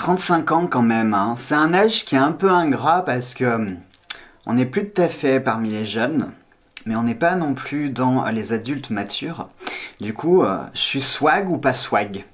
35 ans quand même, hein. C'est un âge qui est un peu ingrat parce que on n'est plus tout à fait parmi les jeunes, mais on n'est pas non plus dans les adultes matures. Du coup, je suis swag ou pas swag ?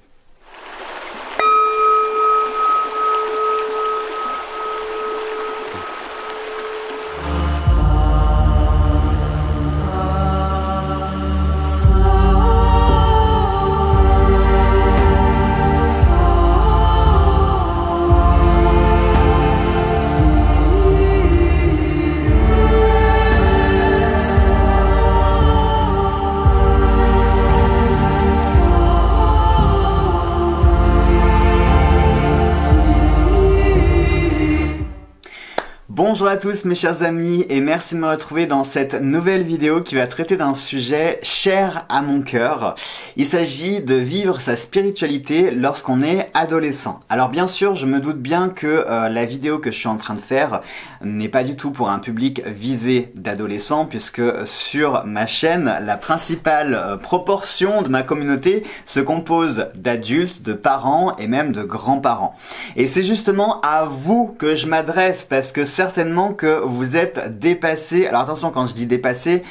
Bonjour à tous mes chers amis et merci de me retrouver dans cette nouvelle vidéo qui va traiter d'un sujet cher à mon cœur. Il s'agit de vivre sa spiritualité lorsqu'on est adolescent. Alors bien sûr, je me doute bien que la vidéo que je suis en train de faire n'est pas du tout pour un public visé d'adolescents, puisque sur ma chaîne, la principale proportion de ma communauté se compose d'adultes, de parents et même de grands-parents. Et c'est justement à vous que je m'adresse, parce que certainement que vous êtes dépassé. Alors attention, quand je dis dépassé,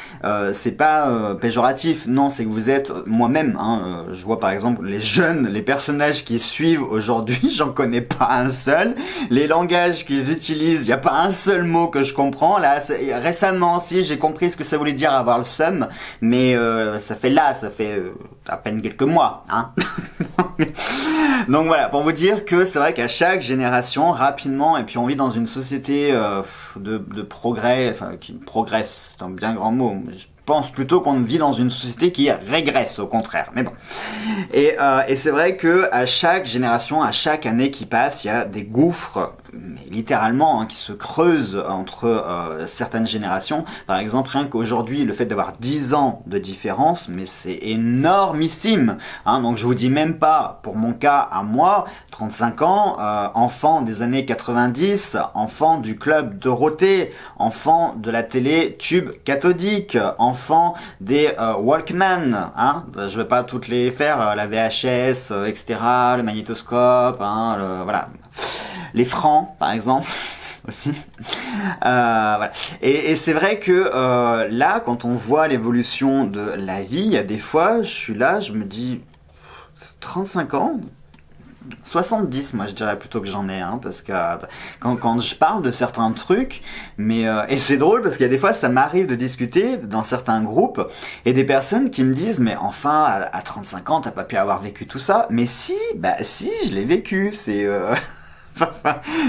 c'est pas péjoratif, non, c'est que vous êtes, moi-même, hein, je vois par exemple les jeunes, les personnages qui suivent aujourd'hui, j'en connais pas un seul, les langages qu'ils utilisent, il n'y a pas un seul mot que je comprends. Là, récemment, si, j'ai compris ce que ça voulait dire avoir le seum, mais ça fait à peine quelques mois, hein. Donc voilà, pour vous dire que c'est vrai qu'à chaque génération, rapidement, et puis on vit dans une société de progrès, enfin qui progresse, c'est un bien grand mot, je pense plutôt qu'on vit dans une société qui régresse au contraire, mais bon. Et c'est vrai que à chaque génération, à chaque année qui passe, il y a des gouffres, mais littéralement, hein, qui se creusent entre certaines générations. Par exemple, rien qu'aujourd'hui, le fait d'avoir 10 ans de différence, mais c'est énormissime, hein. Donc je vous dis même pas, pour mon cas, à moi, 35 ans, enfant des années 90, enfant du club Dorothée, enfant de la télé tube cathodique, enfant des Walkman, hein. Je vais pas toutes les faire, la VHS, etc., le magnétoscope, hein, voilà. Les francs, par exemple, aussi. Voilà. Et c'est vrai que là, quand on voit l'évolution de la vie, il y a des fois, je suis là, je me dis, 35 ans ? 70, moi je dirais plutôt que j'en ai, hein, parce que quand je parle de certains trucs, mais et c'est drôle parce qu'il y a des fois ça m'arrive de discuter dans certains groupes et des personnes qui me disent mais enfin à 35 ans t'as pas pu avoir vécu tout ça, mais si, bah si, je l'ai vécu, c'est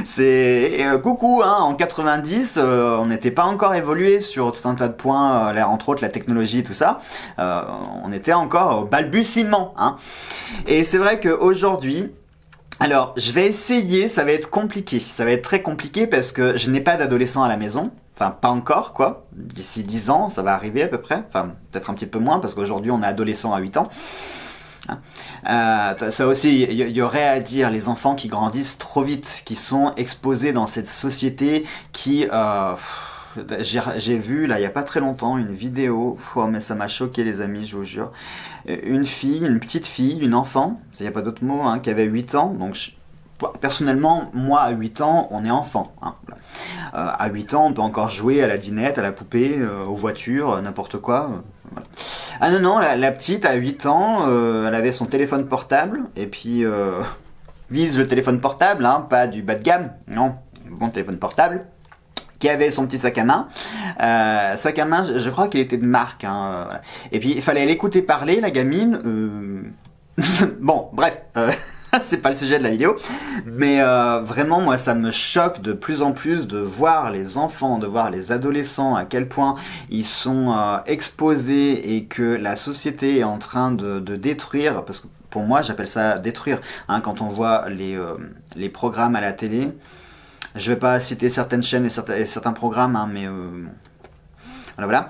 c'est coucou, hein, en 90 on n'était pas encore évolué sur tout un tas de points, entre autres la technologie et tout ça, on était encore au balbutiement, hein. Et c'est vrai qu'aujourd'hui, alors je vais essayer, ça va être compliqué, ça va être très compliqué parce que je n'ai pas d'adolescent à la maison. Enfin, pas encore, quoi. D'ici 10 ans, ça va arriver à peu près. Enfin, peut-être un petit peu moins parce qu'aujourd'hui, on est adolescent à 8 ans. Ça aussi, il y aurait à dire les enfants qui grandissent trop vite, qui sont exposés dans cette société qui... J'ai vu, là, il n'y a pas très longtemps, une vidéo, oh, mais ça m'a choqué, les amis, je vous jure. Une fille, une petite fille, une enfant, il n'y a pas d'autre mot, hein, qui avait 8 ans, donc... Personnellement, moi, à 8 ans, on est enfant, hein. À 8 ans, on peut encore jouer à la dinette, à la poupée, aux voitures, n'importe quoi. Voilà. Ah non, non, la petite, à 8 ans, elle avait son téléphone portable, et puis, vise le téléphone portable, hein, pas du bas de gamme, non, bon téléphone portable, qui avait son petit sac à main. Sac à main, je crois qu'il était de marque, hein, voilà. Et puis, il fallait l'écouter parler, la gamine, bon, bref, c'est pas le sujet de la vidéo, mais vraiment moi ça me choque de plus en plus de voir les enfants, de voir les adolescents, à quel point ils sont exposés et que la société est en train de détruire, parce que pour moi j'appelle ça détruire, hein, quand on voit les programmes à la télé. Je vais pas citer certaines chaînes et certains programmes, hein, mais... Voilà,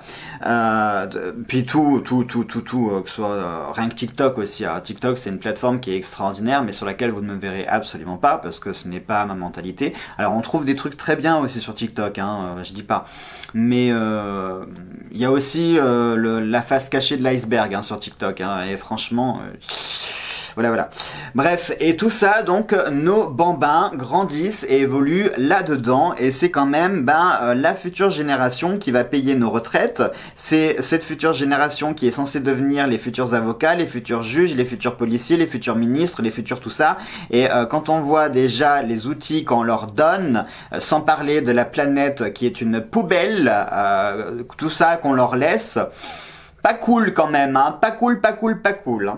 puis tout, que ce soit rien que TikTok aussi. Alors, TikTok, c'est une plateforme qui est extraordinaire, mais sur laquelle vous ne me verrez absolument pas, parce que ce n'est pas ma mentalité. Alors, on trouve des trucs très bien aussi sur TikTok, hein, je dis pas. Mais il y a aussi la face cachée de l'iceberg, hein, sur TikTok, hein, et franchement... Voilà, voilà. Bref, et tout ça, donc, nos bambins grandissent et évoluent là-dedans. Et c'est quand même la future génération qui va payer nos retraites. C'est cette future génération qui est censée devenir les futurs avocats, les futurs juges, les futurs policiers, les futurs ministres, les futurs tout ça. Et quand on voit déjà les outils qu'on leur donne, sans parler de la planète qui est une poubelle, tout ça qu'on leur laisse, pas cool quand même, hein. Pas cool, pas cool, pas cool.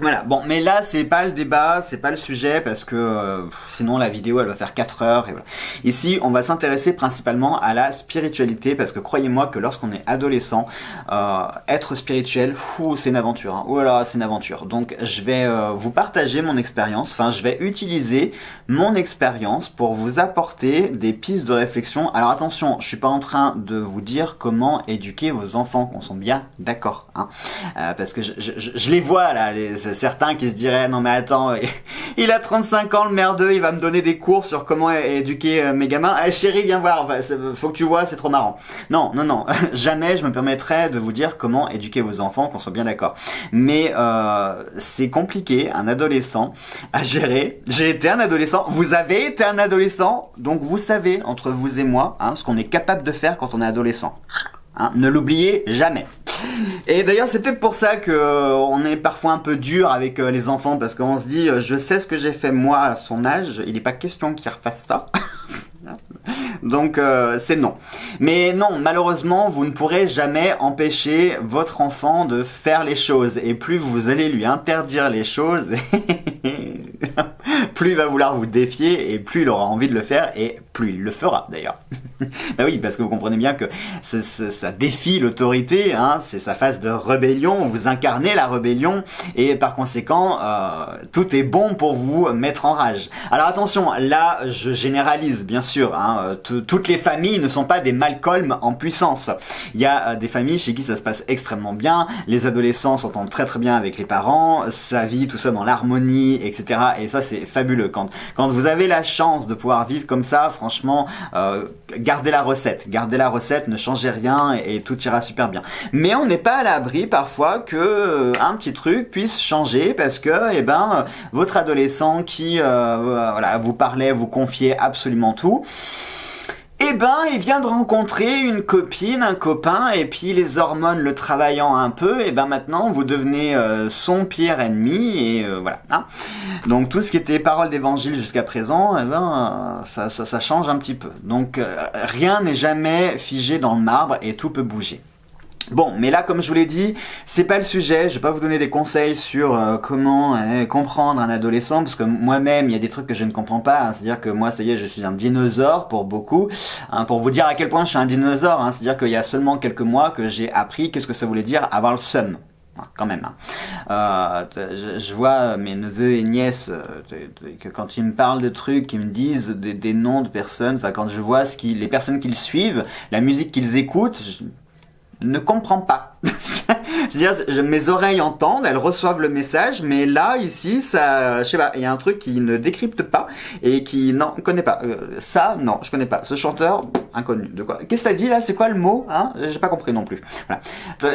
Voilà, bon, mais là, c'est pas le débat, c'est pas le sujet, parce que sinon la vidéo, elle va faire 4 heures, et voilà. Ici, on va s'intéresser principalement à la spiritualité, parce que croyez-moi que lorsqu'on est adolescent, être spirituel, c'est une aventure, hein. Oh là là, c'est une aventure. Donc, je vais vous partager mon expérience, enfin, je vais utiliser mon expérience pour vous apporter des pistes de réflexion. Alors, attention, je suis pas en train de vous dire comment éduquer vos enfants, qu'on sent bien d'accord, hein, parce que je les vois, là, certains qui se diraient non mais attends, il a 35 ans le merdeux, il va me donner des cours sur comment éduquer mes gamins. Ah, chérie, viens voir, enfin, faut que tu vois, c'est trop marrant. Non non non, jamais je me permettrai de vous dire comment éduquer vos enfants, qu'on soit bien d'accord. Mais c'est compliqué, un adolescent à gérer. J'ai été un adolescent, vous avez été un adolescent, donc vous savez entre vous et moi, hein, ce qu'on est capable de faire quand on est adolescent. Hein, ne l'oubliez jamais. Et d'ailleurs c'est peut-être pour ça que on est parfois un peu dur avec les enfants, parce qu'on se dit je sais ce que j'ai fait moi à son âge, il n'est pas question qu'il refasse ça. Donc c'est non. Mais non, malheureusement, vous ne pourrez jamais empêcher votre enfant de faire les choses. Et plus vous allez lui interdire les choses, plus il va vouloir vous défier et plus il aura envie de le faire et plus il le fera d'ailleurs. Bah oui, parce que vous comprenez bien que ça défie l'autorité, hein, c'est sa phase de rébellion, vous incarnez la rébellion et par conséquent, tout est bon pour vous mettre en rage. Alors attention, là je généralise bien sûr, hein, toutes les familles ne sont pas des Malcolm en puissance. Il y a des familles chez qui ça se passe extrêmement bien, les adolescents s'entendent très très bien avec les parents, ça vit tout ça dans l'harmonie, etc. Et ça c'est fabuleux. Quand vous avez la chance de pouvoir vivre comme ça, franchement, gardez la recette, ne changez rien et tout ira super bien. Mais on n'est pas à l'abri parfois que un petit truc puisse changer parce que, eh ben, votre adolescent qui, voilà, vous parlait, vous confiait absolument tout. Eh ben, il vient de rencontrer une copine, un copain, et puis les hormones le travaillant un peu, et ben maintenant vous devenez son pire ennemi, et voilà. Hein. Donc tout ce qui était parole d'évangile jusqu'à présent, eh ben, ça change un petit peu. Donc rien n'est jamais figé dans le marbre et tout peut bouger. Bon, mais là, comme je vous l'ai dit, c'est pas le sujet. Je vais pas vous donner des conseils sur comment comprendre un adolescent, parce que moi-même, il y a des trucs que je ne comprends pas. Hein. C'est-à-dire que moi, ça y est, je suis un dinosaure pour beaucoup. Hein, pour vous dire à quel point je suis un dinosaure, hein, c'est-à-dire qu'il y a seulement quelques mois que j'ai appris qu'est-ce que ça voulait dire avoir le seum. Quand même. Hein. Je vois mes neveux et nièces que quand ils me parlent de trucs, ils me disent des noms de personnes. Enfin, quand je vois les personnes qu'ils suivent, la musique qu'ils écoutent. Ne comprend pas. C'est-à-dire, mes oreilles entendent, elles reçoivent le message, mais là, ici, ça, je sais pas, il y a un truc qui ne décrypte pas et qui, non, connaît pas. Ça, non, je connais pas. Ce chanteur, inconnu. De quoi? Qu'est-ce que t'as dit là? C'est quoi le mot? Hein? J'ai pas compris non plus. Voilà.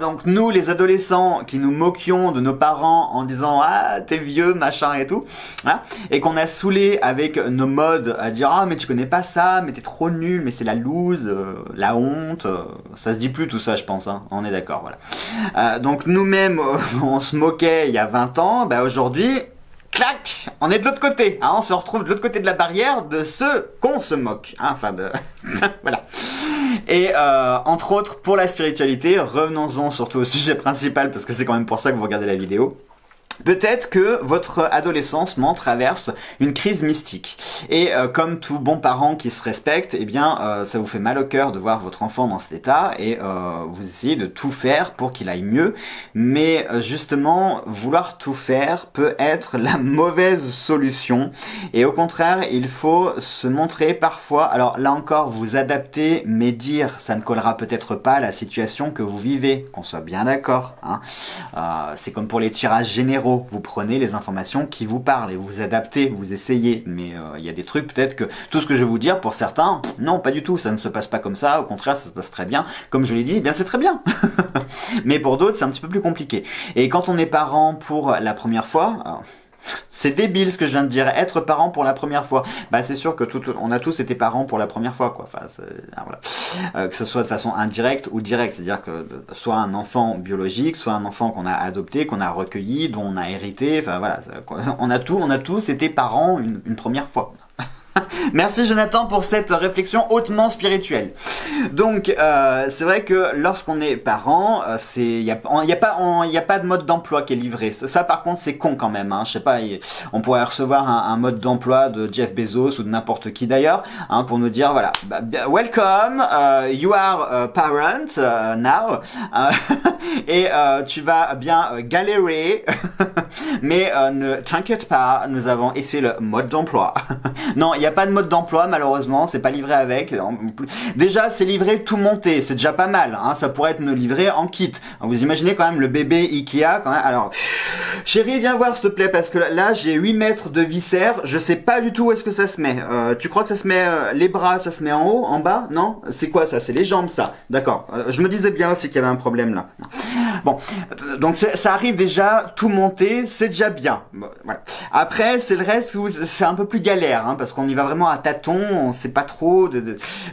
Donc nous, les adolescents qui nous moquions de nos parents en disant ah t'es vieux machin et tout, voilà, et qu'on a saoulé avec nos modes à dire ah mais tu connais pas ça, mais t'es trop nul, mais c'est la loose, la honte. Ça se dit plus tout ça, je pense, hein. On est d'accord, voilà. Donc nous-mêmes, on se moquait il y a 20 ans, bah aujourd'hui, clac, on est de l'autre côté, hein. On se retrouve de l'autre côté de la barrière de ceux qu'on se moque, hein. Enfin de... voilà. Et entre autres, pour la spiritualité, revenons-en surtout au sujet principal, parce que c'est quand même pour ça que vous regardez la vidéo. Peut-être que votre adolescence traverse une crise mystique. Et comme tout bon parent qui se respecte, eh bien, ça vous fait mal au cœur de voir votre enfant dans cet état et vous essayez de tout faire pour qu'il aille mieux. Mais justement, vouloir tout faire peut être la mauvaise solution. Et au contraire, il faut se montrer parfois, alors là encore, vous adapter, mais dire, ça ne collera peut-être pas à la situation que vous vivez. Qu'on soit bien d'accord, hein. C'est comme pour les tirages généraux. numéro, vous prenez les informations qui vous parlent et vous adaptez, vous essayez. Mais il y a des trucs peut-être que tout ce que je vais vous dire, pour certains, non, pas du tout, ça ne se passe pas comme ça, au contraire, ça se passe très bien. Comme je l'ai dit, eh bien c'est très bien. Mais pour d'autres, c'est un petit peu plus compliqué. Et quand on est parent pour la première fois... Alors, c'est débile ce que je viens de dire, être parent pour la première fois. Bah c'est sûr que on a tous été parents pour la première fois, quoi. Enfin, voilà. Que ce soit de façon indirecte ou directe, c'est-à-dire que soit un enfant biologique, soit un enfant qu'on a adopté, qu'on a recueilli, dont on a hérité. Enfin voilà, on a tous été parents une première fois. Merci Jonathan pour cette réflexion hautement spirituelle. Donc c'est vrai que lorsqu'on est parent, il n'y a pas de mode d'emploi qui est livré. Ça par contre c'est con quand même, hein. Je sais pas, on pourrait recevoir un mode d'emploi de Jeff Bezos ou de n'importe qui d'ailleurs, hein, pour nous dire voilà, welcome, you are a parent now, et tu vas bien galérer, mais ne t'inquiète pas, nous avons essayé le mode d'emploi. Non, il n'y a pas de mode d'emploi malheureusement, c'est pas livré avec. Déjà c'est livré tout monté, c'est déjà pas mal, hein. Ça pourrait être livré en kit. Vous imaginez quand même le bébé Ikea quand même. Alors chérie, viens voir s'il te plaît, parce que là j'ai 8 mètres de viscères, je sais pas du tout où est-ce que ça se met. Tu crois que ça se met les bras, ça se met en haut, en bas? Non? C'est quoi ça? C'est les jambes ça? D'accord, je me disais bien aussi qu'il y avait un problème là. Non. Bon, donc ça arrive déjà tout monté, c'est déjà bien. Bon, voilà. Après c'est le reste où c'est un peu plus galère, hein, parce qu'on y va vraiment à tâtons, on sait pas trop,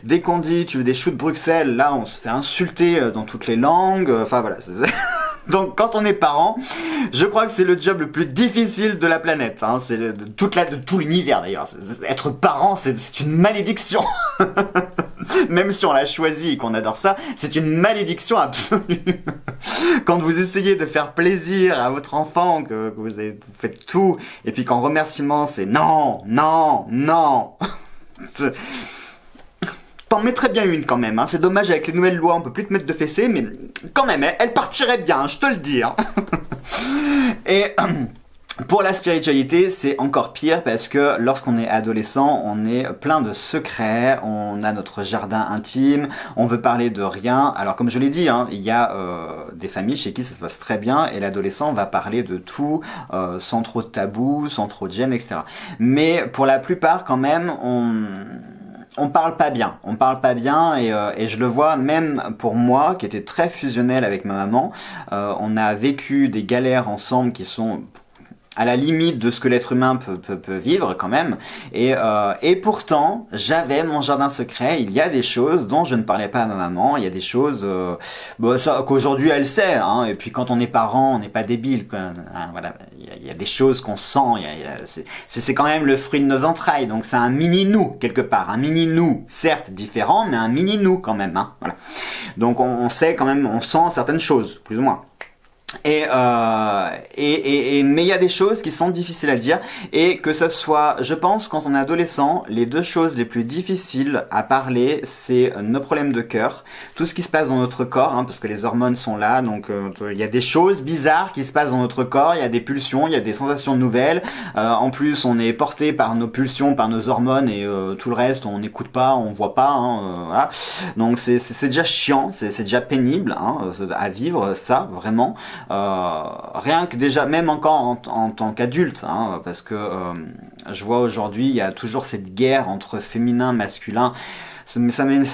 dès qu'on dit tu veux des choux de Bruxelles, là on se fait insulter dans toutes les langues, enfin voilà. Donc quand on est parent, je crois que c'est le job le plus difficile de la planète, hein. C'est de tout l'univers d'ailleurs, être parent c'est une malédiction. Même si on l'a choisi et qu'on adore ça, c'est une malédiction absolue. Quand vous essayez de faire plaisir à votre enfant, que vous faites tout, et puis qu'en remerciement c'est non, non, non. T'en mettrais bien une quand même, hein. C'est dommage, avec les nouvelles lois on peut plus te mettre de fessée, mais quand même, elle partirait bien, hein, je te le dis, hein. Et... pour la spiritualité, c'est encore pire parce que lorsqu'on est adolescent, on est plein de secrets, on a notre jardin intime, on veut parler de rien. Alors comme je l'ai dit, hein, il y a des familles chez qui ça se passe très bien et l'adolescent va parler de tout sans trop de tabou, sans trop de gêne, etc. Mais pour la plupart quand même, on parle pas bien, et je le vois même pour moi qui était très fusionnel avec ma maman. On a vécu des galères ensemble qui sont... à la limite de ce que l'être humain peut vivre quand même, et pourtant j'avais mon jardin secret. Il y a des choses dont je ne parlais pas à ma maman, il y a des choses qu'aujourd'hui elle sait, hein, et puis quand on est parent on n'est pas débile quoi, hein, voilà, il y a des choses qu'on sent, c'est quand même le fruit de nos entrailles, donc c'est un mini nous quelque part, un mini nous certes différent mais un mini nous quand même, hein, voilà. Donc on sait quand même, on sent certaines choses plus ou moins. Mais il y a des choses qui sont difficiles à dire, et que ça soit, je pense, quand on est adolescent, les deux choses les plus difficiles à parler, c'est nos problèmes de cœur, tout ce qui se passe dans notre corps, hein, parce que les hormones sont là, donc il y a des choses bizarres qui se passent dans notre corps, il y a des pulsions, il y a des sensations nouvelles, en plus on est porté par nos pulsions, par nos hormones, et tout le reste on n'écoute pas, on voit pas, hein, voilà. Donc c'est déjà chiant, c'est déjà pénible, hein, à vivre ça, vraiment. Rien que déjà, même encore en tant qu'adulte, hein, parce que je vois aujourd'hui il y a toujours cette guerre entre féminin, masculin. Ça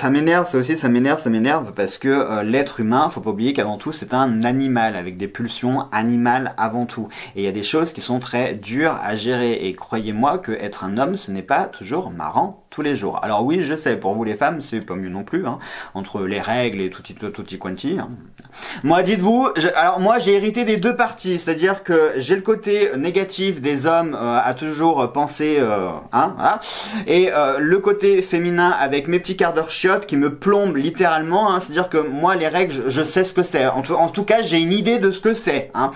m'énerve, ça aussi, ça m'énerve, parce que l'être humain, faut pas oublier qu'avant tout, c'est un animal, avec des pulsions animales avant tout. Et il y a des choses qui sont très dures à gérer, et croyez-moi que être un homme, ce n'est pas toujours marrant tous les jours. Alors oui, je sais, pour vous les femmes, c'est pas mieux non plus, hein, entre les règles et tutti quanti, hein. Moi, dites-vous, alors moi, j'ai hérité des deux parties, c'est-à-dire que j'ai le côté négatif des hommes à toujours penser, hein, voilà, et le côté féminin avec mes petit quart d'heure chiotte qui me plombe littéralement, hein. C'est-à-dire que moi les règles je sais ce que c'est, en tout cas j'ai une idée de ce que c'est, hein.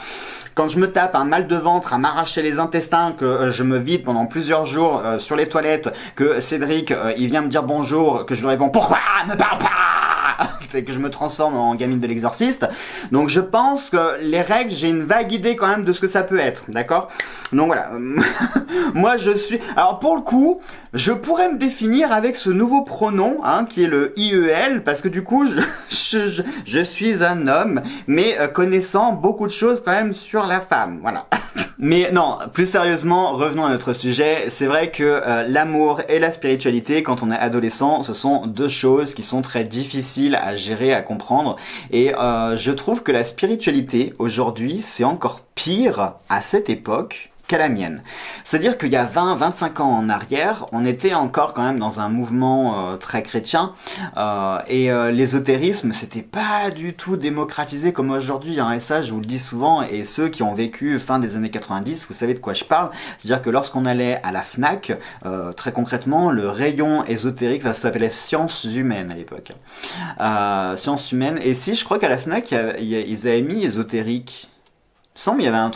Quand je me tape un mal de ventre à m'arracher les intestins, que je me vide pendant plusieurs jours sur les toilettes, que Cédric il vient me dire bonjour, que je lui réponds pourquoi me parle pas qui fait que je me transforme en gamine de l'exorciste. Donc je pense que les règles, j'ai une vague idée quand même de ce que ça peut être, d'accord? Donc voilà, moi je suis... Alors pour le coup, je pourrais me définir avec ce nouveau pronom, hein, qui est le IEL, parce que du coup, je suis un homme, mais connaissant beaucoup de choses quand même sur la femme, voilà. Mais non, plus sérieusement, revenons à notre sujet. C'est vrai que l'amour et la spiritualité, quand on est adolescent, ce sont deux choses qui sont très difficiles à gérer, à comprendre. Et je trouve que la spiritualité, aujourd'hui, c'est encore pire à cette époque qu'à la mienne. C'est-à-dire qu'il y a 20-25 ans en arrière, on était encore quand même dans un mouvement très chrétien, et l'ésotérisme, c'était pas du tout démocratisé comme aujourd'hui, hein, et ça je vous le dis souvent, et ceux qui ont vécu fin des années 90, vous savez de quoi je parle, c'est-à-dire que lorsqu'on allait à la FNAC, très concrètement, le rayon ésotérique, ça s'appelait sciences humaines à l'époque. Sciences humaines, et si, je crois qu'à la FNAC, ils avaient mis ésotérique. Il semble qu'il y avait un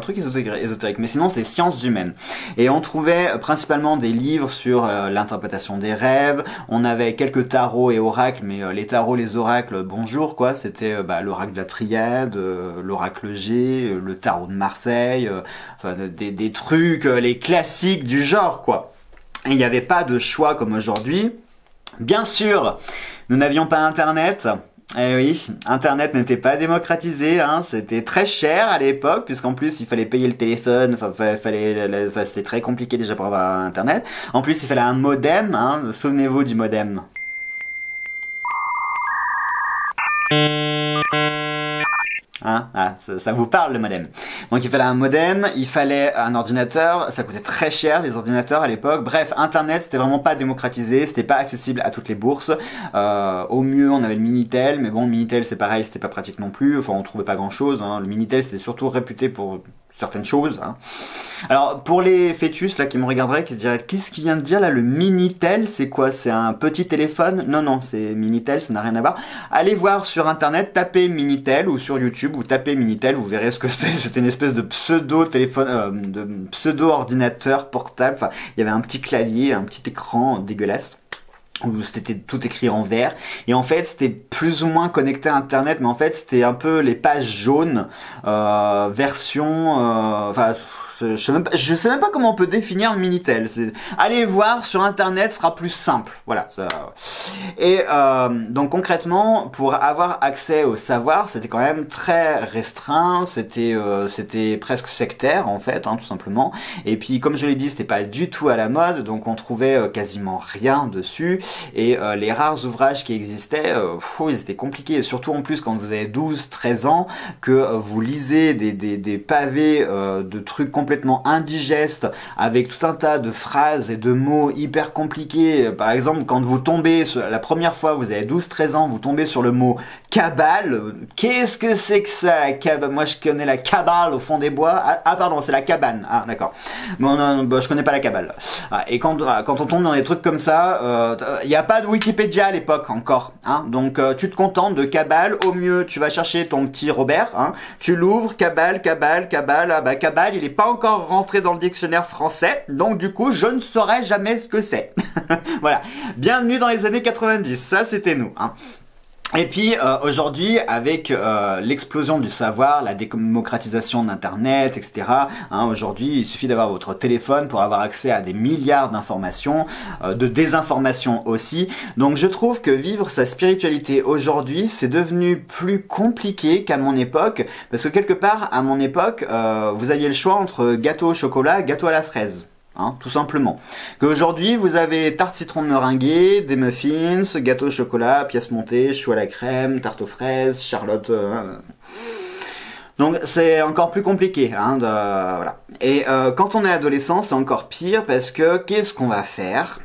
truc, ésotérique, mais sinon c'est sciences humaines. Et on trouvait principalement des livres sur l'interprétation des rêves, on avait quelques tarots et oracles, mais les tarots, les oracles, bonjour quoi, c'était l'oracle de la Triade, l'oracle G, le tarot de Marseille, enfin des trucs, les classiques du genre quoi. Et il n'y avait pas de choix comme aujourd'hui. Bien sûr, nous n'avions pas internet. Eh oui, internet n'était pas démocratisé, hein, c'était très cher à l'époque, puisqu'en plus il fallait payer le téléphone, c'était très compliqué déjà pour avoir internet. En plus il fallait un modem, hein, souvenez-vous du modem. Hein, ah, ça vous parle le modem. Donc il fallait un modem, il fallait un ordinateur, ça coûtait très cher les ordinateurs à l'époque. Bref, internet c'était vraiment pas démocratisé, c'était pas accessible à toutes les bourses. Au mieux on avait le Minitel, mais bon le Minitel c'est pareil, c'était pas pratique non plus, enfin on trouvait pas grand chose, hein. Le Minitel c'était surtout réputé pour certaines choses, hein. Alors pour les fœtus là qui me regarderaient, qui se diraient qu'est-ce qu'il vient de dire là, le Minitel c'est quoi, c'est un petit téléphone? Non non, c'est Minitel, ça n'a rien à voir. Allez voir sur internet, tapez Minitel, ou sur YouTube vous tapez Minitel, vous verrez ce que c'est. C'était une espèce de pseudo téléphone, de pseudo ordinateur portable, enfin il y avait un petit clavier, un petit écran dégueulasse où c'était tout écrit en vert, et en fait c'était plus ou moins connecté à internet, mais en fait c'était un peu les pages jaunes, version, enfin je sais même pas comment on peut définir le Minitel. Allez voir sur internet, ce sera plus simple, voilà ça. Et donc concrètement pour avoir accès au savoir c'était quand même très restreint, c'était presque sectaire en fait, hein, tout simplement. Et puis comme je l'ai dit c'était pas du tout à la mode, donc on trouvait quasiment rien dessus, et les rares ouvrages qui existaient, ils étaient compliqués, et surtout en plus quand vous avez 12-13 ans que vous lisez des pavés de trucs complètement indigeste, avec tout un tas de phrases et de mots hyper compliqués. Par exemple, quand vous tombez, la première fois, vous avez 12-13 ans, vous tombez sur le mot cabale. Qu'est-ce que c'est que ça, cabale? Moi, je connais la cabale au fond des bois. Ah pardon, c'est la cabane. Ah, d'accord. Bon, non, je connais pas la cabale. Ah, et quand on tombe dans des trucs comme ça, il n'y a pas de Wikipédia à l'époque encore, hein. Donc, tu te contentes de cabale. Au mieux, tu vas chercher ton petit Robert, hein. Tu l'ouvres, cabale. Ah, bah, cabale, il est pas encore rentré dans le dictionnaire français, donc du coup je ne saurais jamais ce que c'est. Voilà, bienvenue dans les années 90, ça c'était nous, hein. Et puis aujourd'hui avec l'explosion du savoir, la démocratisation d'internet, etc. Hein, aujourd'hui il suffit d'avoir votre téléphone pour avoir accès à des milliards d'informations, de désinformations aussi. Donc je trouve que vivre sa spiritualité aujourd'hui c'est devenu plus compliqué qu'à mon époque, parce que quelque part à mon époque vous aviez le choix entre gâteau au chocolat, gâteau à la fraise. Hein, tout simplement. Qu'aujourd'hui vous avez tarte citron meringuée, des muffins, gâteau au chocolat, pièce montée, chou à la crème, tarte aux fraises, charlotte... Donc c'est encore plus compliqué, hein, voilà. Et quand on est adolescent c'est encore pire, parce que qu'est-ce qu'on va faire ?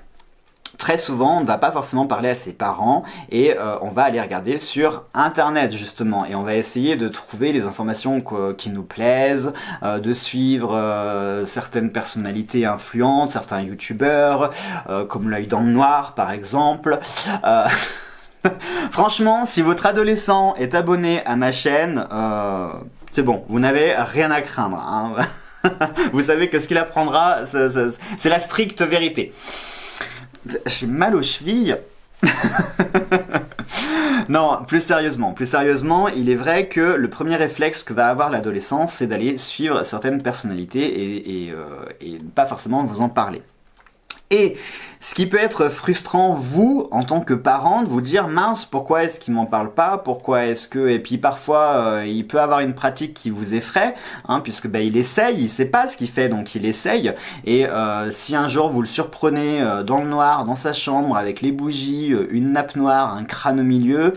Très souvent, on ne va pas forcément parler à ses parents, et on va aller regarder sur internet justement, et on va essayer de trouver les informations qui nous plaisent, de suivre certaines personnalités influentes, certains youtubeurs, comme L'Oeil dans le noir par exemple. Franchement, si votre adolescent est abonné à ma chaîne, c'est bon, vous n'avez rien à craindre, hein. Vous savez que ce qu'il apprendra, c'est la stricte vérité. J'ai mal aux chevilles. Non, plus sérieusement, il est vrai que le premier réflexe que va avoir l'adolescence, c'est d'aller suivre certaines personnalités et pas forcément vous en parler. Et ce qui peut être frustrant, vous, en tant que parent, de vous dire « mince, pourquoi est-ce qu'il m'en parle pas ? Pourquoi est-ce que... » Et puis parfois, il peut avoir une pratique qui vous effraie, hein, puisque bah, il essaye, il sait pas ce qu'il fait, donc il essaye. Et si un jour vous le surprenez dans le noir, dans sa chambre, avec les bougies, une nappe noire, un crâne au milieu,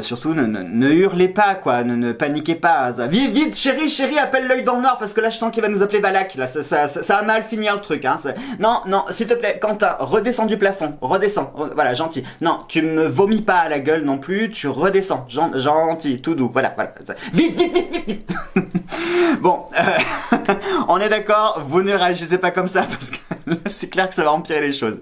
surtout ne hurlez pas, quoi, ne paniquez pas. « Vite, chérie, appelle l'œil dans le noir, parce que là je sens qu'il va nous appeler Valak, là, ça va mal finir le truc. Hein, » Non, s'il te plaît, Quentin, redescends du plafond, voilà, gentil. Non, tu me vomis pas à la gueule non plus, tu redescends, gentil, tout doux, voilà. Vite. Bon, on est d'accord, vous ne réagissez pas comme ça parce que c'est clair que ça va empirer les choses.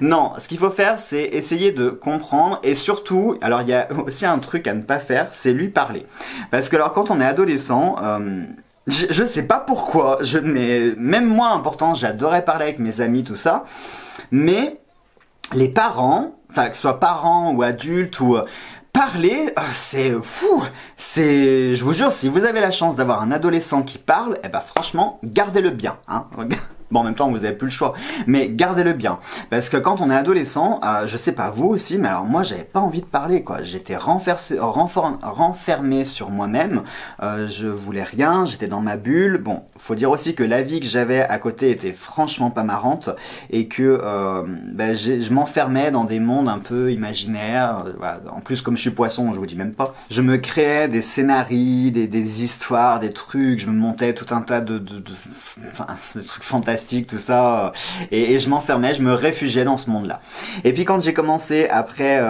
Non, ce qu'il faut faire, c'est essayer de comprendre et surtout, alors il y a aussi un truc à ne pas faire, c'est lui parler. Parce que alors quand on est adolescent, je sais pas pourquoi, mais même moi, important, j'adorais parler avec mes amis, tout ça, mais les parents, enfin que ce soit parents ou adultes ou... Parler, c'est, je vous jure, si vous avez la chance d'avoir un adolescent qui parle, eh ben franchement, gardez-le bien, hein. Bon, en même temps, vous n'avez plus le choix, mais gardez-le bien. Parce que quand on est adolescent, je sais pas vous aussi, mais alors moi, j'avais pas envie de parler, quoi. J'étais renfermé sur moi-même, je voulais rien, j'étais dans ma bulle. Bon, faut dire aussi que la vie que j'avais à côté était franchement pas marrante et que je m'enfermais dans des mondes un peu imaginaires. Voilà. En plus, comme je suis poisson, je vous dis même pas. Je me créais des scénarii, des histoires, des trucs, je me montais tout un tas de trucs fantastiques. Tout ça, et je m'enfermais, je me réfugiais dans ce monde là et puis quand j'ai commencé après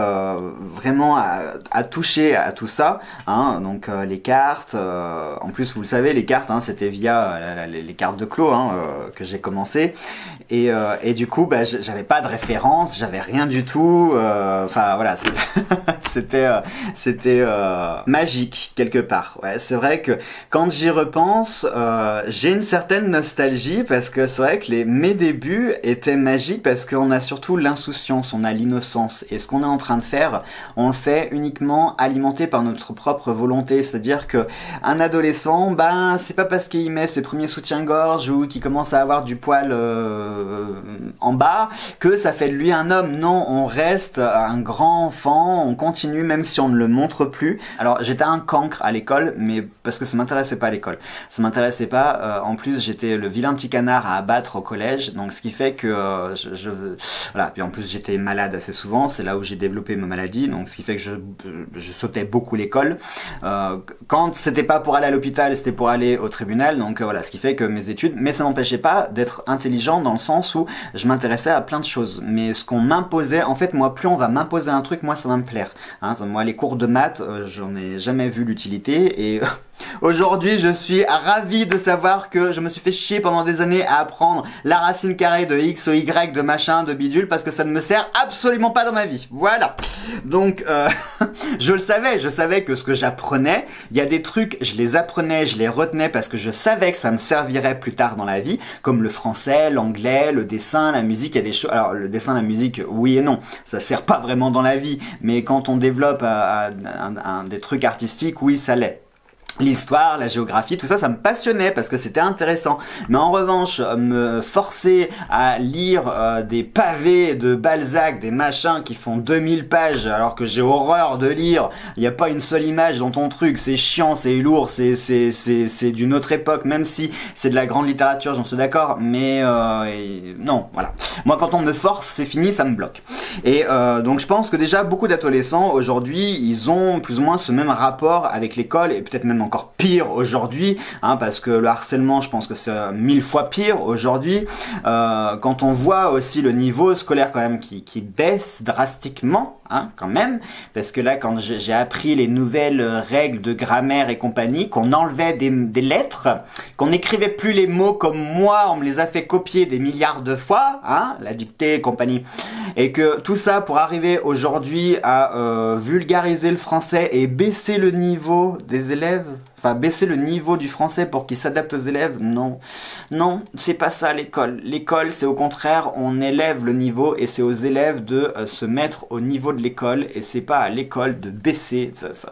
vraiment à toucher à tout ça, hein, donc les cartes, en plus vous le savez, les cartes, hein, c'était via les cartes de Clos, hein, que j'ai commencé, et du coup bah, j'avais pas de référence, j'avais rien du tout, enfin voilà, c'était magique quelque part. Ouais, c'est vrai que quand j'y repense, j'ai une certaine nostalgie parce que c'est vrai que mes débuts étaient magiques parce qu'on a surtout l'insouciance, on a l'innocence. Et ce qu'on est en train de faire, on le fait uniquement alimenté par notre propre volonté. C'est-à-dire que un adolescent, ben, c'est pas parce qu'il met ses premiers soutiens-gorge ou qu'il commence à avoir du poil en bas que ça fait de lui un homme. Non, on reste un grand enfant, on continue même si on ne le montre plus. Alors j'étais un cancre à l'école, mais parce que ça m'intéressait pas à l'école. Ça m'intéressait pas, en plus j'étais le vilain petit canard à abattre au collège, donc ce qui fait que je voilà, puis en plus j'étais malade assez souvent, c'est là où j'ai développé ma maladie, donc ce qui fait que je sautais beaucoup l'école, quand c'était pas pour aller à l'hôpital, c'était pour aller au tribunal, donc voilà, ce qui fait que mes études, mais ça n'empêchait pas d'être intelligent dans le sens où je m'intéressais à plein de choses, mais ce qu'on m'imposait, en fait moi plus on va m'imposer un truc, moi ça va me plaire, hein, moi les cours de maths, j'en ai jamais vu l'utilité et aujourd'hui je suis ravi de savoir que je me suis fait chier pendant des années à apprendre la racine carrée de x au y de machin de bidule parce que ça ne me sert absolument pas dans ma vie, voilà, donc je savais que ce que j'apprenais, il y a des trucs je les apprenais, je les retenais parce que je savais que ça me servirait plus tard dans la vie, comme le français, l'anglais, le dessin, la musique, il y a des choses, alors le dessin, la musique, oui et non, ça sert pas vraiment dans la vie, mais quand on développe des trucs artistiques, oui ça l'est. L'histoire, la géographie, tout ça, ça me passionnait parce que c'était intéressant. Mais en revanche, me forcer à lire des pavés de Balzac, des machins qui font 2000 pages alors que j'ai horreur de lire, il n'y a pas une seule image dans ton truc, c'est chiant, c'est lourd, c'est d'une autre époque, même si c'est de la grande littérature, j'en suis d'accord, mais non, voilà. Moi, quand on me force, c'est fini, ça me bloque. Et donc je pense que déjà, beaucoup d'adolescents, aujourd'hui, ils ont plus ou moins ce même rapport avec l'école et peut-être même encore pire aujourd'hui, hein, parce que le harcèlement, je pense que c'est 1000 fois pire aujourd'hui, quand on voit aussi le niveau scolaire quand même qui baisse drastiquement, hein, quand même, parce que là quand j'ai appris les nouvelles règles de grammaire et compagnie, qu'on enlevait des lettres, qu'on n'écrivait plus les mots comme moi, on me les a fait copier des milliards de fois, hein, la dictée et compagnie, et que tout ça pour arriver aujourd'hui à vulgariser le français et baisser le niveau des élèves, Enfin, baisser le niveau du français pour qu'il s'adapte aux élèves, non. Non, c'est pas ça l'école. L'école, c'est au contraire, on élève le niveau et c'est aux élèves de se mettre au niveau de l'école et c'est pas à l'école de baisser. Enfin,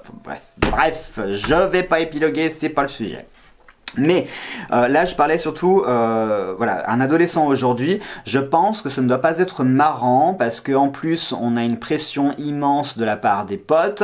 bref, je vais pas épiloguer, c'est pas le sujet. Mais là je parlais surtout voilà, un adolescent aujourd'hui, je pense que ça ne doit pas être marrant parce qu'en plus on a une pression immense de la part des potes,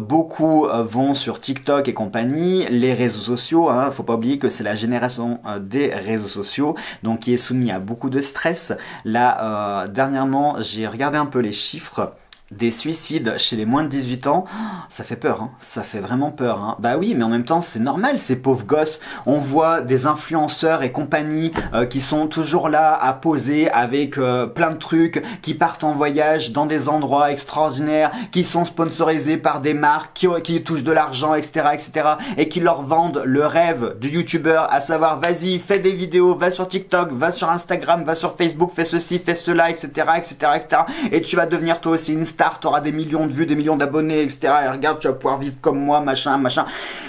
beaucoup vont sur TikTok et compagnie, les réseaux sociaux, hein, faut pas oublier que c'est la génération des réseaux sociaux, donc qui est soumise à beaucoup de stress. Là dernièrement j'ai regardé un peu les chiffres des suicides chez les moins de 18 ans, ça fait peur, hein. Ça fait vraiment peur. Hein. Bah oui, mais en même temps, c'est normal, ces pauvres gosses. On voit des influenceurs et compagnie qui sont toujours là à poser avec plein de trucs, qui partent en voyage dans des endroits extraordinaires, qui sont sponsorisés par des marques, qui touchent de l'argent, etc., etc., et qui leur vendent le rêve du youtubeur, à savoir, vas-y, fais des vidéos, va sur TikTok, va sur Instagram, va sur Facebook, fais ceci, fais cela, etc., etc., etc., et tu vas devenir toi aussi une star. T'auras des millions de vues, des millions d'abonnés, etc. Et regarde, tu vas pouvoir vivre comme moi, machin, machin.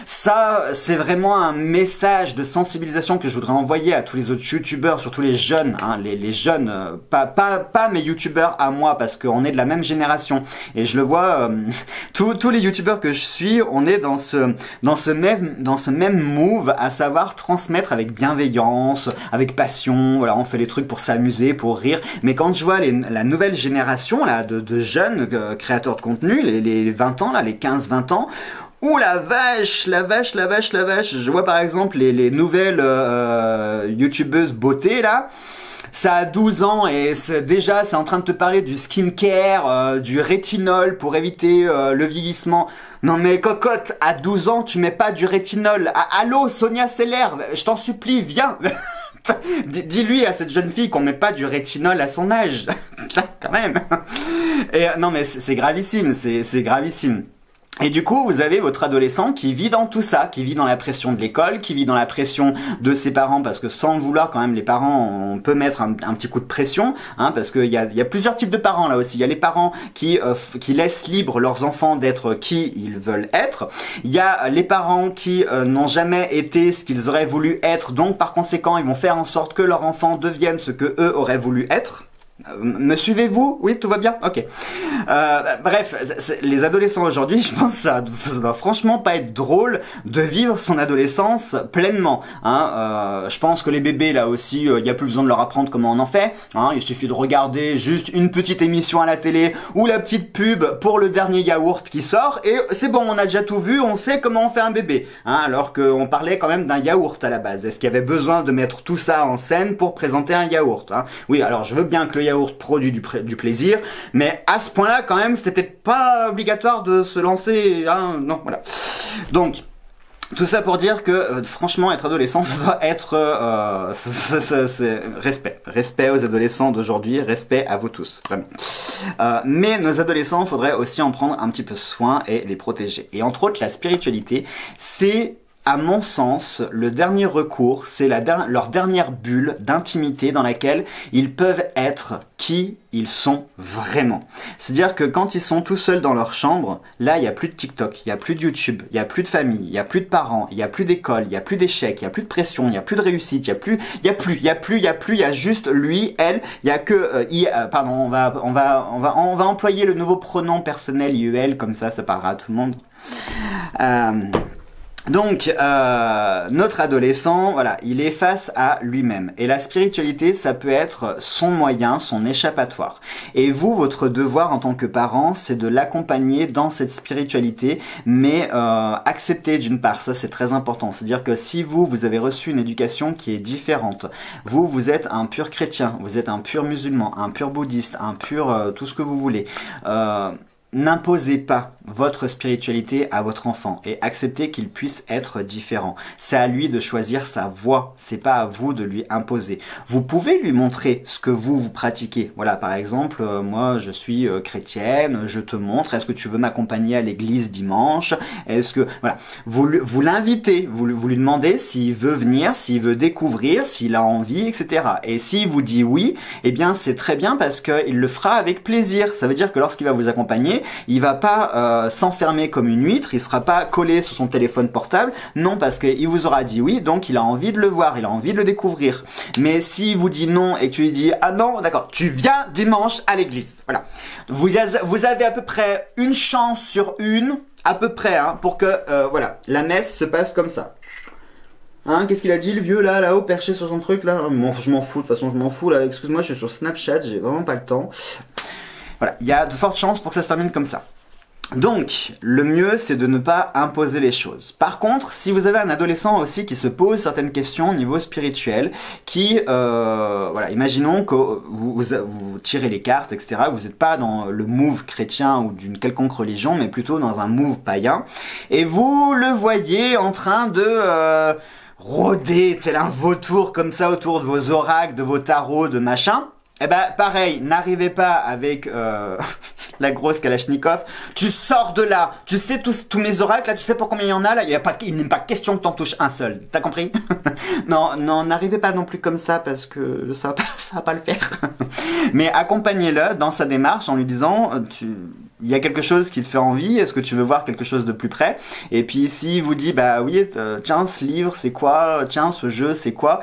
Ça, c'est vraiment un message de sensibilisation que je voudrais envoyer à tous les autres youtubeurs, surtout les jeunes, hein, les jeunes, pas mes youtubeurs à moi, parce qu'on est de la même génération. Et je le vois, tous les youtubeurs que je suis, on est dans ce même move, à savoir transmettre avec bienveillance, avec passion. Voilà, on fait les trucs pour s'amuser, pour rire. Mais quand je vois la nouvelle génération là de jeunes créateurs de contenu, les 20 ans, là, les 15-20 ans, ouh la vache, la vache, la vache, la vache, je vois par exemple les nouvelles youtubeuses beauté, là, ça a 12 ans et déjà c'est en train de te parler du skincare, du rétinol pour éviter le vieillissement. Non mais cocotte, à 12 ans tu mets pas du rétinol, allô Sonia Seller, je t'en supplie, viens. Dis-lui à cette jeune fille qu'on met pas du rétinol à son âge, quand même. Et non mais c'est gravissime, c'est gravissime. Et du coup, vous avez votre adolescent qui vit dans tout ça, qui vit dans la pression de l'école, qui vit dans la pression de ses parents, parce que sans le vouloir, quand même, les parents, on peut mettre un petit coup de pression, hein, parce qu'il y a plusieurs types de parents là aussi. Il y a les parents qui laissent libre leurs enfants d'être qui ils veulent être. Il y a les parents qui n'ont jamais été ce qu'ils auraient voulu être, donc par conséquent, ils vont faire en sorte que leur enfant devienne ce que eux auraient voulu être. Me suivez-vous? Oui, tout va bien? Ok. Bref, les adolescents aujourd'hui, je pense que ça doit franchement pas être drôle de vivre son adolescence pleinement. Hein. Je pense que les bébés, là aussi, il n'y a plus besoin de leur apprendre comment on en fait. Hein. Il suffit de regarder juste une petite émission à la télé ou la petite pub pour le dernier yaourt qui sort et c'est bon, on a déjà tout vu, on sait comment on fait un bébé. Hein, alors qu'on parlait quand même d'un yaourt à la base. Est-ce qu'il y avait besoin de mettre tout ça en scène pour présenter un yaourt? Hein. Oui, alors je veux bien que le yaourt produit du plaisir, mais à ce point-là, quand même, c'était peut-être pas obligatoire de se lancer, hein, non, voilà. Donc, tout ça pour dire que, franchement, être adolescent, ça doit être... respect. Respect aux adolescents d'aujourd'hui, respect à vous tous, vraiment. Mais nos adolescents, faudrait aussi en prendre un petit peu soin et les protéger. Et entre autres, la spiritualité, c'est... à mon sens, le dernier recours, c'est leur dernière bulle d'intimité dans laquelle ils peuvent être qui ils sont vraiment. C'est-à-dire que quand ils sont tout seuls dans leur chambre, là, il n'y a plus de TikTok, il n'y a plus de YouTube, il n'y a plus de famille, il n'y a plus de parents, il n'y a plus d'école, il n'y a plus d'échecs, il n'y a plus de pression, il n'y a plus de réussite, il y a juste lui, elle, il n'y a que... pardon, on va employer le nouveau pronom personnel IEL, comme ça parlera à tout le monde. Donc, notre adolescent, voilà, il est face à lui-même. Et la spiritualité, ça peut être son moyen, son échappatoire. Et vous, votre devoir en tant que parent, c'est de l'accompagner dans cette spiritualité, mais accepter d'une part, ça c'est très important. C'est-à-dire que si vous avez reçu une éducation qui est différente, vous êtes un pur chrétien, vous êtes un pur musulman, un pur bouddhiste, un pur tout ce que vous voulez... n'imposez pas votre spiritualité à votre enfant et acceptez qu'il puisse être différent. C'est à lui de choisir sa voie, c'est pas à vous de lui imposer. Vous pouvez lui montrer ce que vous pratiquez. Voilà, par exemple, moi je suis chrétienne, je te montre, est-ce que tu veux m'accompagner à l'église dimanche? Est-ce que... voilà. Vous l'invitez, vous lui demandez s'il veut venir, s'il veut découvrir, s'il a envie, etc. Et s'il vous dit oui, eh bien c'est très bien parce qu'il le fera avec plaisir. Ça veut dire que lorsqu'il va vous accompagner, journée, il va pas s'enfermer comme une huître, il sera pas collé sur son téléphone portable, non, parce qu'il vous aura dit oui, donc il a envie de le voir, il a envie de le découvrir. Mais s'il vous dit non et que tu lui dis ah non, d'accord, tu viens dimanche à l'église, voilà. Vous avez à peu près une chance sur une, à peu près, hein, pour que voilà, la messe se passe comme ça. Hein, qu'est-ce qu'il a dit le vieux là, là-haut, perché sur son truc là, bon, je m'en fous, de toute façon je m'en fous là, excuse-moi, je suis sur Snapchat, j'ai vraiment pas le temps. Voilà, il y a de fortes chances pour que ça se termine comme ça. Donc, le mieux, c'est de ne pas imposer les choses. Par contre, si vous avez un adolescent aussi qui se pose certaines questions au niveau spirituel, qui, voilà, imaginons que vous tirez les cartes, etc., vous n'êtes pas dans le move chrétien ou d'une quelconque religion, mais plutôt dans un move païen, et vous le voyez en train de... rôder tel un vautour comme ça autour de vos oracles, de vos tarots, de machin. Eh ben pareil, n'arrivez pas avec la grosse Kalachnikov. Tu sors de là, tu sais tous mes oracles là, tu sais pour combien il y en a là, il n'est pas question que t'en touches un seul, t'as compris? Non, non, n'arrivez pas non plus comme ça parce que ça va pas le faire. Mais accompagnez-le dans sa démarche en lui disant il y a quelque chose qui te fait envie, est-ce que tu veux voir quelque chose de plus près? Et puis s'il vous dit bah oui, tiens ce livre c'est quoi, tiens ce jeu c'est quoi,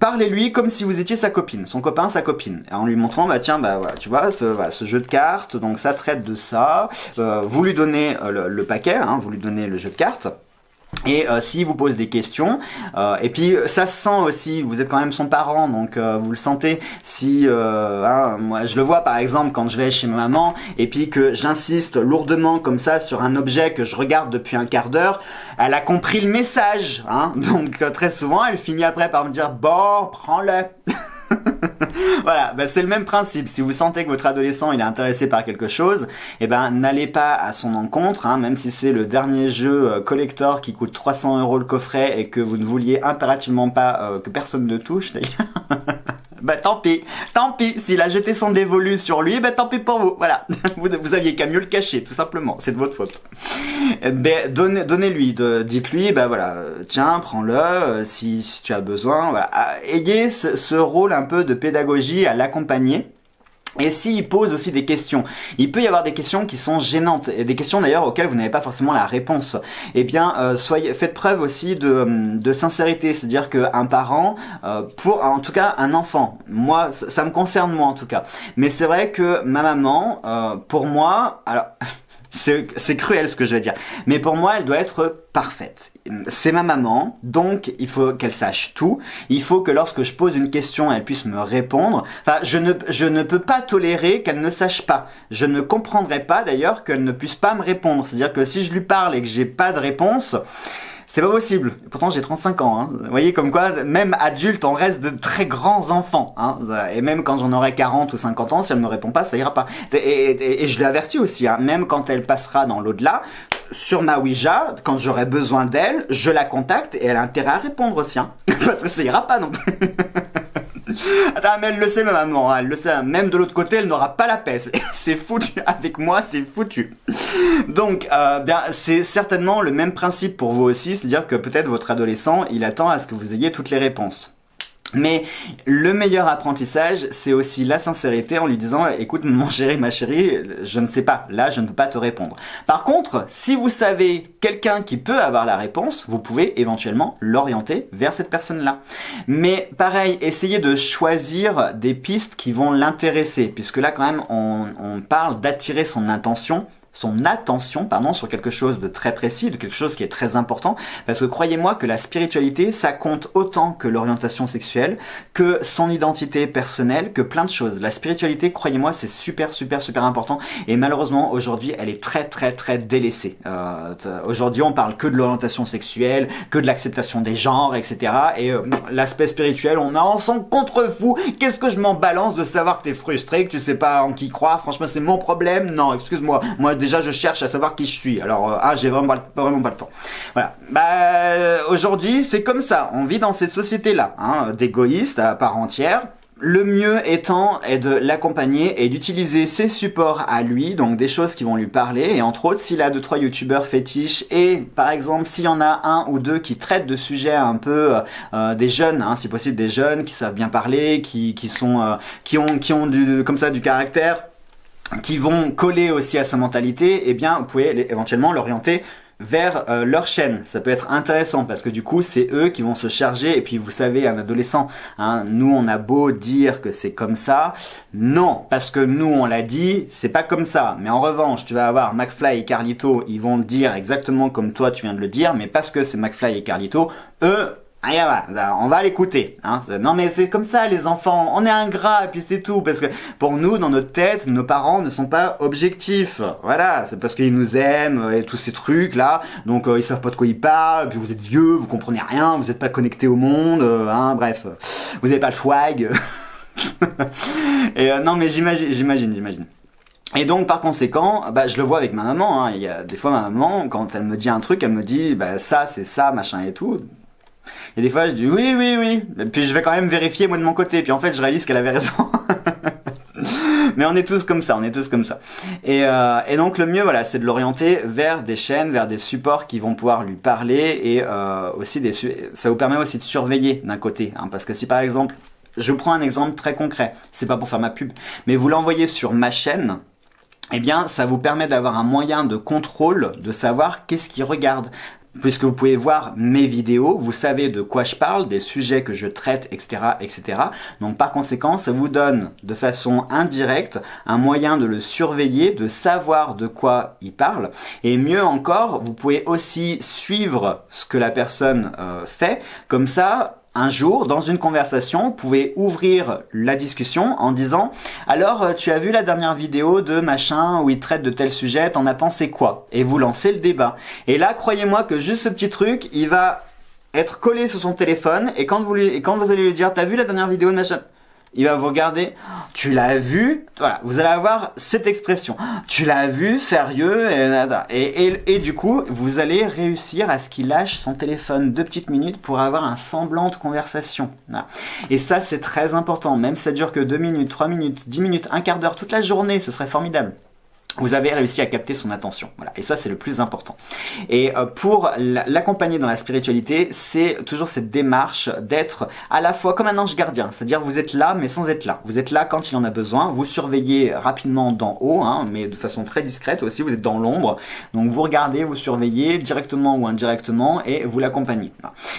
parlez-lui comme si vous étiez sa copine, son copain, sa copine. En lui montrant, bah tiens, bah voilà, tu vois, ce jeu de cartes, donc ça traite de ça. Vous lui donnez le paquet, hein, vous lui donnez le jeu de cartes. Et s'il vous pose des questions, et puis ça se sent aussi, vous êtes quand même son parent, donc vous le sentez. Si hein, moi je le vois par exemple quand je vais chez ma maman et puis que j'insiste lourdement comme ça sur un objet que je regarde depuis un quart d'heure, elle a compris le message, hein, donc très souvent elle finit après par me dire bon, prends-le. Voilà, bah c'est le même principe. Si vous sentez que votre adolescent il est intéressé par quelque chose, eh ben n'allez pas à son encontre, hein, même si c'est le dernier jeu collector qui coûte 300 € le coffret et que vous ne vouliez impérativement pas que personne ne touche d'ailleurs. Bah tant pis, s'il a jeté son dévolu sur lui, bah tant pis pour vous, voilà, vous aviez qu'à mieux le cacher, tout simplement, c'est de votre faute. Bah, donnez-lui, dites-lui, bah voilà, tiens, prends-le, si tu as besoin, voilà. Ayez ce rôle un peu de pédagogie à l'accompagner. Et s'il pose aussi des questions, il peut y avoir des questions qui sont gênantes, et des questions d'ailleurs auxquelles vous n'avez pas forcément la réponse. Eh bien, faites preuve aussi de sincérité, c'est-à-dire qu'un parent, en tout cas un enfant, moi, ça me concerne moi en tout cas, mais c'est vrai que ma maman, pour moi, alors... C'est cruel ce que je vais dire, mais pour moi elle doit être parfaite. C'est ma maman, donc il faut qu'elle sache tout. Il faut que lorsque je pose une question, elle puisse me répondre. Enfin, je ne peux pas tolérer qu'elle ne sache pas. Je ne comprendrai pas d'ailleurs qu'elle ne puisse pas me répondre. C'est-à-dire que si je lui parle et que j'ai pas de réponse... C'est pas possible. Pourtant, j'ai 35 ans. Hein. Vous voyez comme quoi, même adulte, on reste de très grands enfants. Hein. Et même quand j'en aurai 40 ou 50 ans, si elle me répond pas, ça ira pas. Et je l'avertis aussi, hein. Même quand elle passera dans l'au-delà, sur ma Ouija, quand j'aurai besoin d'elle, je la contacte et elle a intérêt à répondre aussi. Hein. Parce que ça ira pas non plus. Attends, mais elle le sait ma maman, hein, elle le sait, même de l'autre côté elle n'aura pas la paix, c'est foutu, avec moi c'est foutu. Donc bien, c'est certainement le même principe pour vous aussi, c'est-à-dire que peut-être votre adolescent il attend à ce que vous ayez toutes les réponses. Mais le meilleur apprentissage, c'est aussi la sincérité en lui disant « Écoute, mon chéri, ma chérie, je ne sais pas, là, je ne peux pas te répondre. » Par contre, si vous savez quelqu'un qui peut avoir la réponse, vous pouvez éventuellement l'orienter vers cette personne-là. Mais pareil, essayez de choisir des pistes qui vont l'intéresser, puisque là, quand même, on parle d'attirer son attention, pardon, sur quelque chose de très précis, de quelque chose qui est très important, parce que croyez-moi que la spiritualité, ça compte autant que l'orientation sexuelle, que son identité personnelle, que plein de choses. La spiritualité, croyez-moi, c'est super, super, super important, et malheureusement, aujourd'hui, elle est très, très, très délaissée. Aujourd'hui, on parle que de l'orientation sexuelle, que de l'acceptation des genres, etc., et l'aspect spirituel, on s'en contrefou, qu'est-ce que je m'en balance de savoir que t'es frustré, que tu sais pas en qui croire, franchement, c'est mon problème, non, excuse-moi, moi, déjà, je cherche à savoir qui je suis. Alors, j'ai vraiment pas le temps. Voilà. Bah, aujourd'hui, c'est comme ça. On vit dans cette société-là, hein, d'égoïstes à part entière. Le mieux étant est de l'accompagner et d'utiliser ses supports à lui, donc des choses qui vont lui parler, et entre autres s'il a 2-3 youtubeurs fétiches, et par exemple s'il y en a un ou deux qui traitent de sujets un peu des jeunes, hein, si possible des jeunes qui savent bien parler, qui ont comme ça du caractère. qui vont coller aussi à sa mentalité, eh bien, vous pouvez éventuellement l'orienter vers leur chaîne. Ça peut être intéressant parce que du coup c'est eux qui vont se charger. Et puis vous savez, un adolescent, hein, nous on a beau dire que c'est comme ça, non, parce que nous on l'a dit, c'est pas comme ça. Mais en revanche, tu vas avoir McFly et Carlito, ils vont le dire exactement comme toi tu viens de le dire, mais parce que c'est McFly et Carlito, eux, on va l'écouter, hein. Non mais c'est comme ça les enfants, on est ingrats et puis c'est tout, parce que pour nous, dans notre tête, nos parents ne sont pas objectifs, voilà, c'est parce qu'ils nous aiment et tous ces trucs là, donc ils savent pas de quoi ils parlent, puis vous êtes vieux, vous comprenez rien, vous êtes pas connectés au monde, hein, bref, vous avez pas le swag, et non mais j'imagine. Et donc par conséquent, bah, je le vois avec ma maman, hein. Il y a des fois ma maman, quand elle me dit un truc, elle me dit bah, ça c'est ça, machin et tout. Et des fois je dis oui oui oui, puis je vais quand même vérifier moi de mon côté, puis en fait je réalise qu'elle avait raison. Mais on est tous comme ça, on est tous comme ça. Et donc le mieux, voilà, c'est de l'orienter vers des chaînes, vers des supports qui vont pouvoir lui parler, et aussi ça vous permet aussi de surveiller d'un côté, hein, parce que si par exemple, je prends un exemple très concret, c'est pas pour faire ma pub, mais vous l'envoyez sur ma chaîne, eh bien ça vous permet d'avoir un moyen de contrôle, de savoir qu'est-ce qu'il regarde. Puisque vous pouvez voir mes vidéos, vous savez de quoi je parle, des sujets que je traite, etc., etc. Donc par conséquent, ça vous donne de façon indirecte un moyen de le surveiller, de savoir de quoi il parle. Et mieux encore, vous pouvez aussi suivre ce que la personne fait. Comme ça, un jour, dans une conversation, vous pouvez ouvrir la discussion en disant « Alors, tu as vu la dernière vidéo de machin où il traite de tel sujet, t'en as pensé quoi ?» Et vous lancez le débat. Et là, croyez-moi que juste ce petit truc, il va être collé sur son téléphone, et quand vous allez lui dire « T'as vu la dernière vidéo de machin ?» il va vous regarder, tu l'as vu, voilà, vous allez avoir cette expression, tu l'as vu, sérieux, et du coup, vous allez réussir à ce qu'il lâche son téléphone 2 petites minutes pour avoir un semblant de conversation. Voilà. Et ça, c'est très important, même si ça dure que 2 minutes, 3 minutes, 10 minutes, un quart d'heure, toute la journée, ce serait formidable. Vous avez réussi à capter son attention, voilà. Et ça, c'est le plus important. Et pour l'accompagner dans la spiritualité, c'est toujours cette démarche d'être à la fois comme un ange gardien, c'est-à-dire vous êtes là, mais sans être là. Vous êtes là quand il en a besoin, vous surveillez rapidement d'en haut, hein, mais de façon très discrète aussi, vous êtes dans l'ombre, donc vous regardez, vous surveillez directement ou indirectement, et vous l'accompagnez.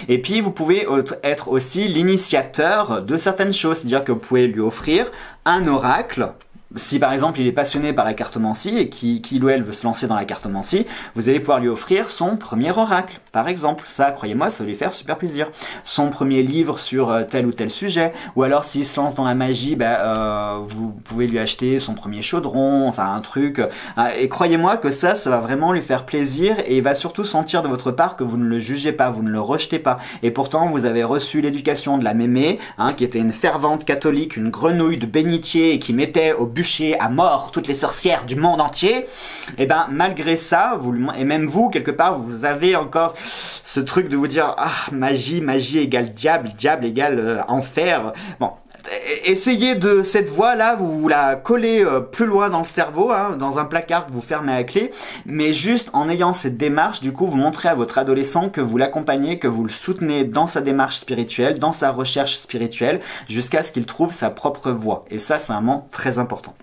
Et puis, vous pouvez être aussi l'initiateur de certaines choses, c'est-à-dire que vous pouvez lui offrir un oracle. Si par exemple il est passionné par la cartomancie et qu'il ou elle veut se lancer dans la cartomancie, vous allez pouvoir lui offrir son premier oracle, par exemple. Ça, croyez-moi, ça va lui faire super plaisir. Son premier livre sur tel ou tel sujet, ou alors s'il se lance dans la magie, vous pouvez lui acheter son premier chaudron, enfin un truc. Et croyez-moi que ça va vraiment lui faire plaisir, et il va surtout sentir de votre part que vous ne le jugez pas, vous ne le rejetez pas. Et pourtant, vous avez reçu l'éducation de la mémé, hein, qui était une fervente catholique, une grenouille de bénitier, et qui mettait au bûcher à mort toutes les sorcières du monde entier. Et ben malgré ça, et même vous, quelque part, vous avez encore ce truc de vous dire ah, magie égale diable, diable égale enfer. Bon, essayez de cette voie là, vous la collez plus loin dans le cerveau, hein, dans un placard que vous fermez à clé, mais juste en ayant cette démarche, du coup vous montrez à votre adolescent que vous l'accompagnez, que vous le soutenez dans sa démarche spirituelle, dans sa recherche spirituelle, jusqu'à ce qu'il trouve sa propre voie. Et ça, c'est vraiment très important.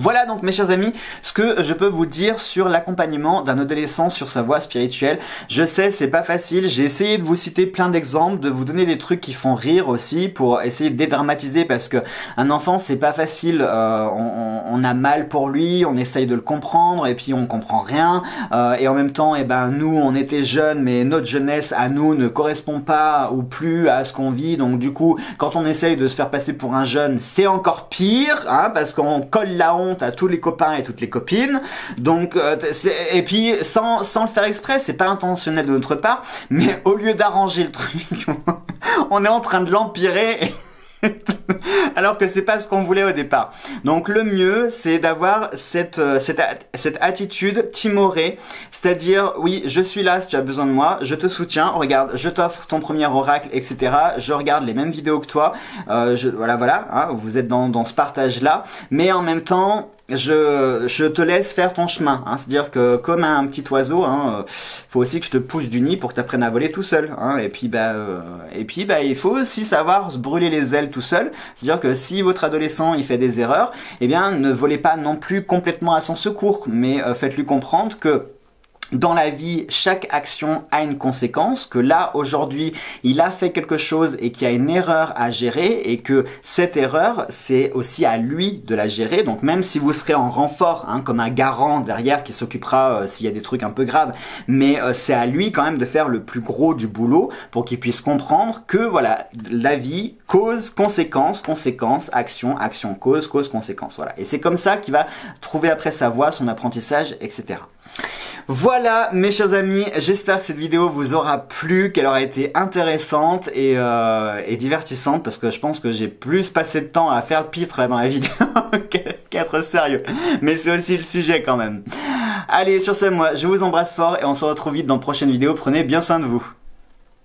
Voilà donc mes chers amis, ce que je peux vous dire sur l'accompagnement d'un adolescent sur sa voie spirituelle. Je sais, c'est pas facile, j'ai essayé de vous citer plein d'exemples, de vous donner des trucs qui font rire aussi pour essayer de dédramatiser, parce que un enfant, c'est pas facile, on a mal pour lui, on essaye de le comprendre et puis on comprend rien, et en même temps, nous on était jeunes, mais notre jeunesse à nous ne correspond pas ou plus à ce qu'on vit, donc du coup quand on essaye de se faire passer pour un jeune, c'est encore pire, hein, parce qu'on colle la honte à tous les copains et toutes les copines, donc et puis sans le faire exprès, c'est pas intentionnel de notre part, mais au lieu d'arranger le truc, on est en train de l'empirer alors que c'est pas ce qu'on voulait au départ. Donc le mieux, c'est d'avoir cette attitude timorée, c'est-à-dire oui, je suis là si tu as besoin de moi, je te soutiens, regarde, je t'offre ton premier oracle, etc. Je regarde les mêmes vidéos que toi, voilà, hein, vous êtes dans ce partage-là, mais en même temps, Je te laisse faire ton chemin, hein. C'est-à-dire que comme un petit oiseau, hein, faut aussi que je te pousse du nid pour que tu apprennes à voler tout seul, hein. Et puis bah il faut aussi savoir se brûler les ailes tout seul. C'est-à-dire que si votre adolescent il fait des erreurs, eh bien ne volez pas non plus complètement à son secours, mais faites-lui comprendre que dans la vie, chaque action a une conséquence, que là, aujourd'hui, il a fait quelque chose et qu'il y a une erreur à gérer et que cette erreur, c'est aussi à lui de la gérer. Donc même si vous serez en renfort, hein, comme un garant derrière qui s'occupera s'il y a des trucs un peu graves, mais c'est à lui quand même de faire le plus gros du boulot pour qu'il puisse comprendre que voilà, la vie, cause, conséquence, conséquence, action, action, cause, conséquence. Voilà. Et c'est comme ça qu'il va trouver après sa voie, son apprentissage, etc. Voilà mes chers amis, j'espère que cette vidéo vous aura plu, qu'elle aura été intéressante et divertissante, parce que je pense que j'ai plus passé de temps à faire le pitre là dans la vidéo qu'à être sérieux, mais c'est aussi le sujet quand même. Allez, sur ce, moi je vous embrasse fort et on se retrouve vite dans une prochaine vidéo, prenez bien soin de vous.